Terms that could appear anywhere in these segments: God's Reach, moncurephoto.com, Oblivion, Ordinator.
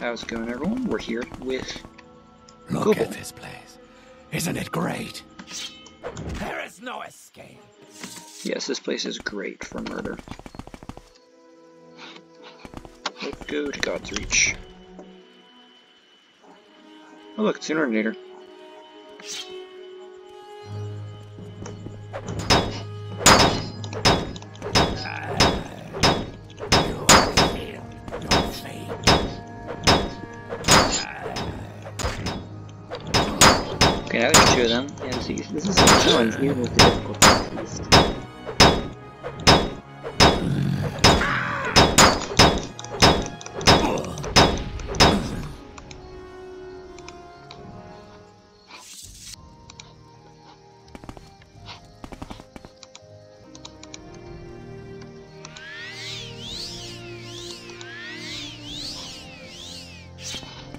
How's it going, everyone? We're here with Look at this place. Isn't it great? There is no escape. Yes, this place is great for murder. Let's go to God's Reach. Oh look, it's an ordinator. Okay, now there's two of them, and see, this is a challenge, even with the difficulty at least.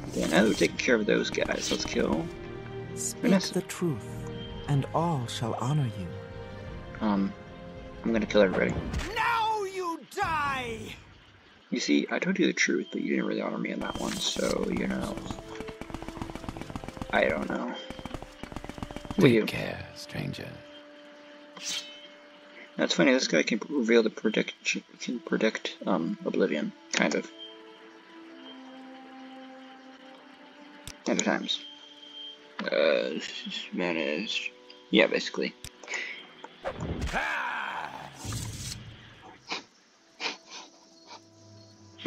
Okay, now that we're taking care of those guys, let's kill. Speak the truth, and all shall honor you. I'm gonna kill everybody. Now you die! You see, I told you the truth, but you didn't really honor me on that one, so, you know... I don't know. Take care, stranger. That's funny, this guy can reveal the predict Oblivion, kind of. End of times. Managed. Yeah, basically. I'm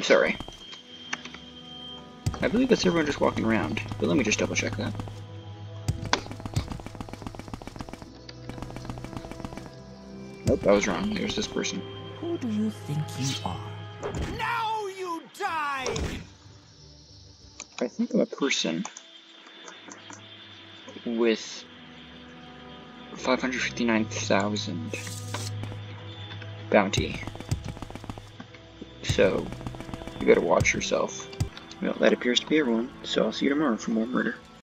sorry. I believe that's everyone just walking around, but let me just double check that. Nope, I was wrong. There's this person. Who do you think you are? Now you die! I think I'm a person with 559,000 bounty. So, you better watch yourself. Well, that appears to be everyone, so I'll see you tomorrow for more murder.